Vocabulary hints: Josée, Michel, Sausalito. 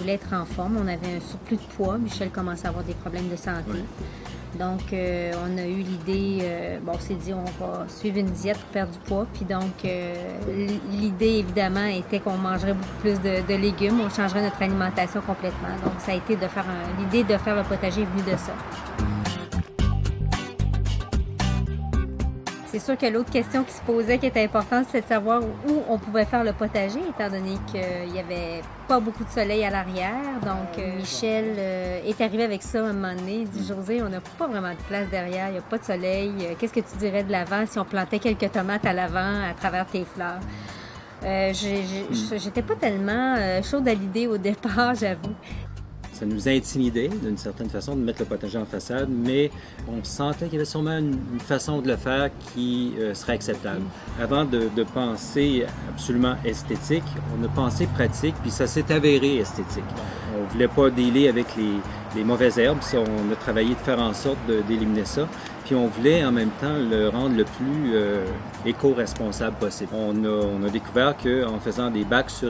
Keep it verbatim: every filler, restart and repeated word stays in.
voulait être en forme. On avait un surplus de poids. Michel commençait à avoir des problèmes de santé. Oui. Donc, euh, on a eu l'idée, euh, bon, on s'est dit, on va suivre une diète pour perdre du poids. Puis donc, euh, l'idée, évidemment, était qu'on mangerait beaucoup plus de, de légumes. On changerait notre alimentation complètement. Donc, ça a été de faire un... L'idée de faire le potager est venue de ça. C'est sûr que l'autre question qui se posait, qui était importante, c'était de savoir où on pouvait faire le potager, étant donné qu'il n'y avait pas beaucoup de soleil à l'arrière. Donc, euh, Michel euh, est arrivé avec ça à un moment donné. Il dit, Josée, on n'a pas vraiment de place derrière, il n'y a pas de soleil. Qu'est-ce que tu dirais de l'avant si on plantait quelques tomates à l'avant à travers tes fleurs? Euh, J'étais pas tellement euh, chaude à l'idée au départ, j'avoue. Ça nous a intimidés, d'une certaine façon, de mettre le potager en façade, mais on sentait qu'il y avait sûrement une, une façon de le faire qui euh, serait acceptable. Avant de, de penser absolument esthétique, on a pensé pratique, puis ça s'est avéré esthétique. On ne voulait pas dealer avec les, les mauvaises herbes, on a travaillé de faire en sorte d'éliminer ça. Puis on voulait en même temps le rendre le plus euh, éco-responsable possible. On a, on a découvert qu'en faisant des bacs sur